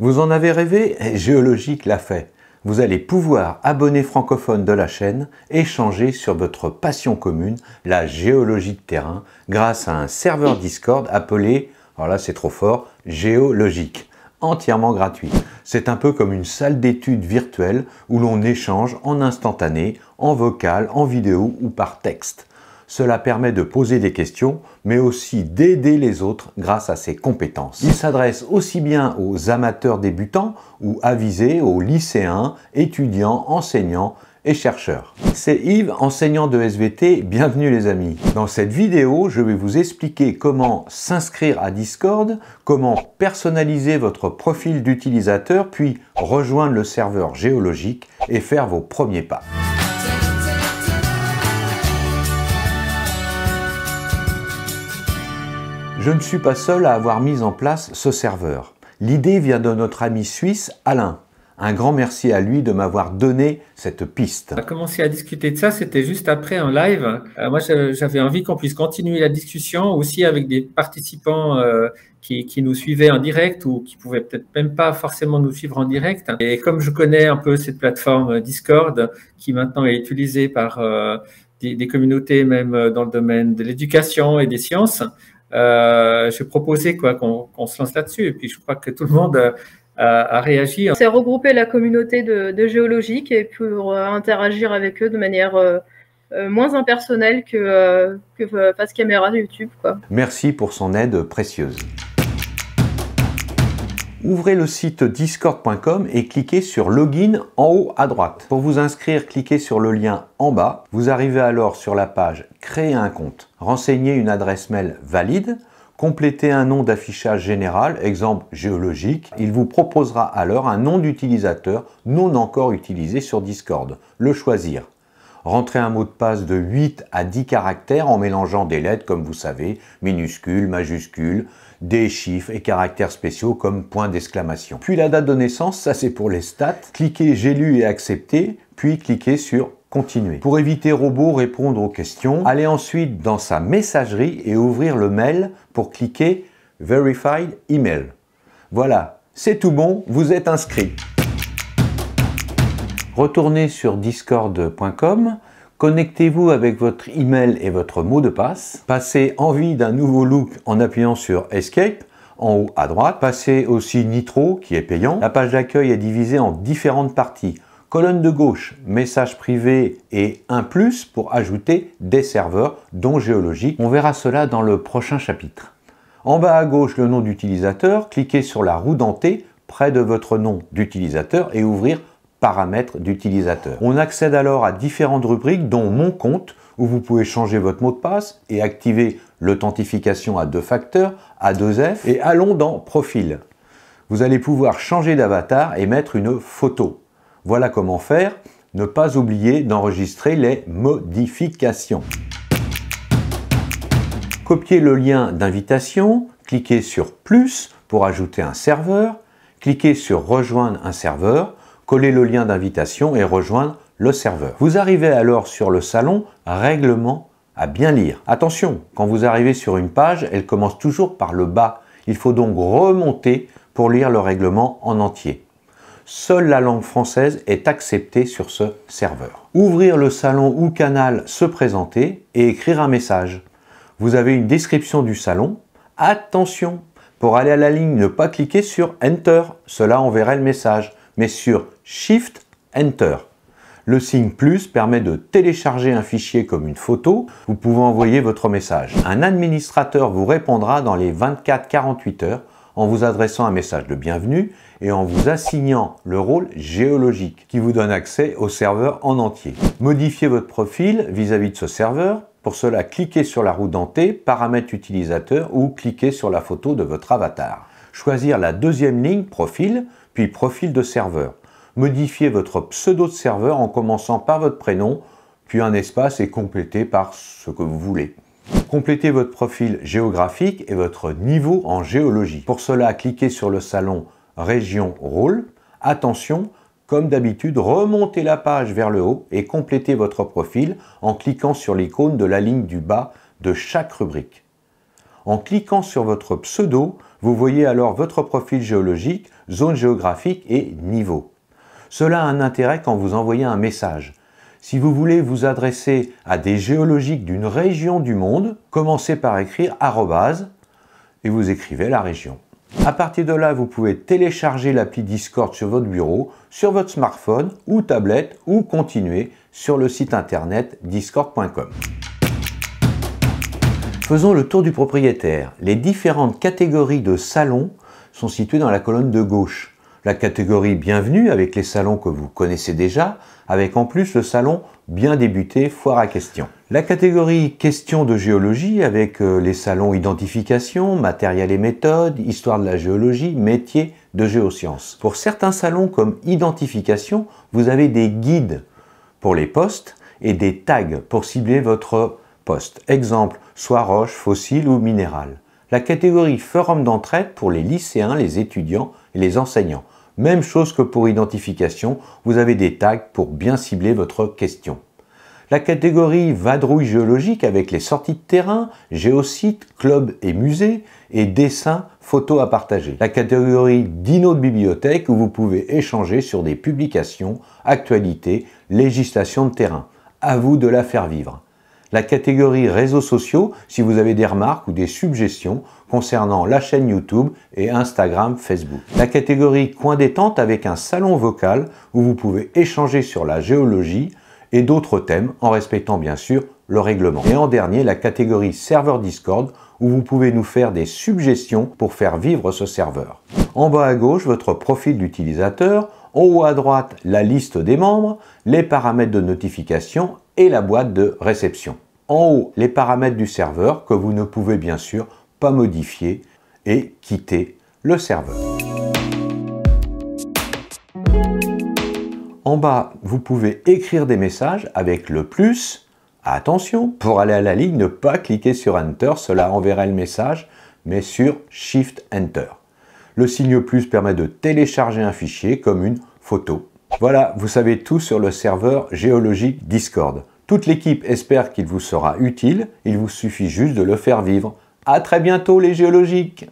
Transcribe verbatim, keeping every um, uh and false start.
Vous en avez rêvé? Géologique l'a fait. Vous allez pouvoir, abonné francophone de la chaîne, échanger sur votre passion commune, la géologie de terrain, grâce à un serveur Discord appelé, alors là c'est trop fort, Géologique, entièrement gratuit. C'est un peu comme une salle d'études virtuelle où l'on échange en instantané, en vocal, en vidéo ou par texte. Cela permet de poser des questions, mais aussi d'aider les autres grâce à ses compétences. Il s'adresse aussi bien aux amateurs débutants ou avisés, aux lycéens, étudiants, enseignants et chercheurs. C'est Yves, enseignant de S V T, bienvenue les amis. Dans cette vidéo, je vais vous expliquer comment s'inscrire à Discord, comment personnaliser votre profil d'utilisateur, puis rejoindre le serveur Géologique et faire vos premiers pas. Je ne suis pas seul à avoir mis en place ce serveur. L'idée vient de notre ami suisse Alain. Un grand merci à lui de m'avoir donné cette piste. On a commencé à discuter de ça, c'était juste après un live. Euh, moi, j'avais envie qu'on puisse continuer la discussion aussi avec des participants euh, qui, qui nous suivaient en direct ou qui pouvaient peut-être même pas forcément nous suivre en direct. Et comme je connais un peu cette plateforme Discord qui maintenant est utilisée par euh, des, des communautés même dans le domaine de l'éducation et des sciences, Euh, je proposais quoi qu'on qu'on se lance là-dessus et puis je crois que tout le monde a, a, a réagi. C'est regrouper la communauté de, de Géologique et pour euh, interagir avec eux de manière euh, euh, moins impersonnelle que, euh, que euh, face caméra YouTube, quoi. Merci pour son aide précieuse. Ouvrez le site discord point com et cliquez sur Login en haut à droite. Pour vous inscrire, cliquez sur le lien en bas. Vous arrivez alors sur la page Créer un compte. Renseignez une adresse mail valide. Complétez un nom d'affichage général, exemple Géologique. Il vous proposera alors un nom d'utilisateur non encore utilisé sur Discord. Le choisir. Rentrez un mot de passe de huit à dix caractères en mélangeant des lettres comme vous savez, minuscules, majuscules, des chiffres et caractères spéciaux comme point d'exclamation. Puis la date de naissance, ça c'est pour les stats. Cliquez j'ai lu et accepté, puis cliquez sur continuer. Pour éviter robot répondre aux questions, allez ensuite dans sa messagerie et ouvrir le mail pour cliquer Verified Email. Voilà, c'est tout bon, vous êtes inscrit. Retournez sur discord point com, connectez-vous avec votre email et votre mot de passe, passez envie d'un nouveau look en appuyant sur Escape en haut à droite, passez aussi Nitro qui est payant. La page d'accueil est divisée en différentes parties. Colonne de gauche, message privé et un plus pour ajouter des serveurs dont Géologique. On verra cela dans le prochain chapitre. En bas à gauche, le nom d'utilisateur, cliquez sur la roue dentée près de votre nom d'utilisateur et ouvrir paramètres d'utilisateur. On accède alors à différentes rubriques dont mon compte où vous pouvez changer votre mot de passe et activer l'authentification à deux facteurs, à deux F et allons dans profil. Vous allez pouvoir changer d'avatar et mettre une photo. Voilà comment faire. Ne pas oublier d'enregistrer les modifications. Copiez le lien d'invitation, cliquez sur plus pour ajouter un serveur, cliquez sur rejoindre un serveur. Collez le lien d'invitation et rejoindre le serveur. Vous arrivez alors sur le salon Règlement à bien lire. Attention, quand vous arrivez sur une page, elle commence toujours par le bas. Il faut donc remonter pour lire le règlement en entier. Seule la langue française est acceptée sur ce serveur. Ouvrir le salon ou canal Se présenter et écrire un message. Vous avez une description du salon. Attention, pour aller à la ligne, ne pas cliquer sur Enter. Cela enverrait le message. Mais sur Shift, Enter. Le signe plus permet de télécharger un fichier comme une photo. Vous pouvez envoyer votre message. Un administrateur vous répondra dans les vingt-quatre à quarante-huit heures en vous adressant un message de bienvenue et en vous assignant le rôle Géologique qui vous donne accès au serveur en entier. Modifiez votre profil vis-à-vis de ce serveur. Pour cela, cliquez sur la roue dentée, paramètres utilisateur ou cliquez sur la photo de votre avatar. Choisir la deuxième ligne Profil, puis Profil de serveur. Modifiez votre pseudo de serveur en commençant par votre prénom, puis un espace et complétez par ce que vous voulez. Complétez votre profil géographique et votre niveau en géologie. Pour cela, cliquez sur le salon Région Rôle. Attention, comme d'habitude, remontez la page vers le haut et complétez votre profil en cliquant sur l'icône de la ligne du bas de chaque rubrique. En cliquant sur votre pseudo, vous voyez alors votre profil géologique, zone géographique et niveau. Cela a un intérêt quand vous envoyez un message. Si vous voulez vous adresser à des géologiques d'une région du monde, commencez par écrire arrobase et vous écrivez la région. À partir de là, vous pouvez télécharger l'appli Discord sur votre bureau, sur votre smartphone ou tablette ou continuer sur le site internet discord point com. Faisons le tour du propriétaire. Les différentes catégories de salons sont situées dans la colonne de gauche. La catégorie bienvenue avec les salons que vous connaissez déjà, avec en plus le salon bien débuté, foire à questions. La catégorie questions de géologie avec les salons identification, matériel et méthode, histoire de la géologie, métier de géosciences. Pour certains salons comme identification, vous avez des guides pour les postes et des tags pour cibler votre poste, exemple, soit roche, fossile ou minéral. La catégorie forum d'entraide pour les lycéens, les étudiants et les enseignants. Même chose que pour identification, vous avez des tags pour bien cibler votre question. La catégorie vadrouille géologique avec les sorties de terrain, géosites, clubs et musées et dessins, photos à partager. La catégorie dino de bibliothèque où vous pouvez échanger sur des publications, actualités, législation de terrain. À vous de la faire vivre. La catégorie réseaux sociaux si vous avez des remarques ou des suggestions concernant la chaîne YouTube et Instagram, Facebook. La catégorie coin détente avec un salon vocal où vous pouvez échanger sur la géologie et d'autres thèmes en respectant bien sûr le règlement. Et en dernier, la catégorie serveur Discord où vous pouvez nous faire des suggestions pour faire vivre ce serveur. En bas à gauche, votre profil d'utilisateur, en haut à droite, la liste des membres, les paramètres de notification et la boîte de réception. En haut, les paramètres du serveur que vous ne pouvez bien sûr pas modifier et quitter le serveur. En bas, vous pouvez écrire des messages avec le plus. Attention, pour aller à la ligne, ne pas cliquer sur Enter, cela enverrait le message, mais sur Shift Enter. Le signe plus permet de télécharger un fichier comme une photo. Voilà, vous savez tout sur le serveur géologique Discord. Toute l'équipe espère qu'il vous sera utile, il vous suffit juste de le faire vivre. À très bientôt les géologiques!